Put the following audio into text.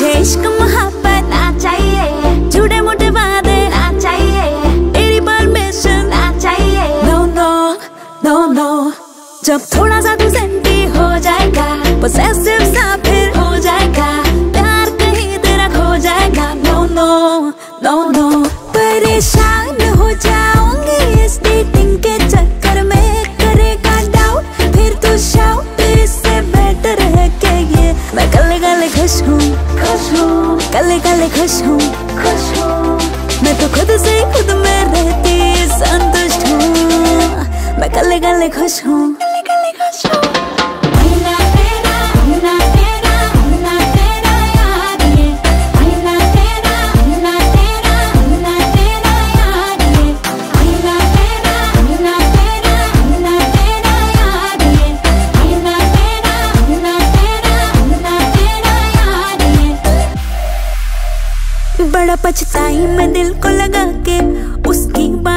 मुझे इश्क मोहब्बत ना चाहिए, झूठे मोटे वादे ना चाहिए, तेरी परमिशन ना चाहिए। नो नो नो नो, जब थोड़ा सा तू सेंटी हो जाएगा, पॉसेसिव सा फिर हो जाएगा, प्यार कहीं तेरा खो जाएगा। नो नो नो नो, परेशान हो जाऊंगी इस डेटिंग के चक्कर में, करेगा डाउट फिर तू शाउट, तेरे से बेटर है के ये मैं कल्ले कल्ले खुश हूँ, कल्ले कल्ले खुश हूँ, मैं तो खुद से खुद में रहती संतुष्ट हूँ, मैं कल्ले कल्ले खुश हूँ। बड़ा पछताई मैं दिल को लगा के, उसकी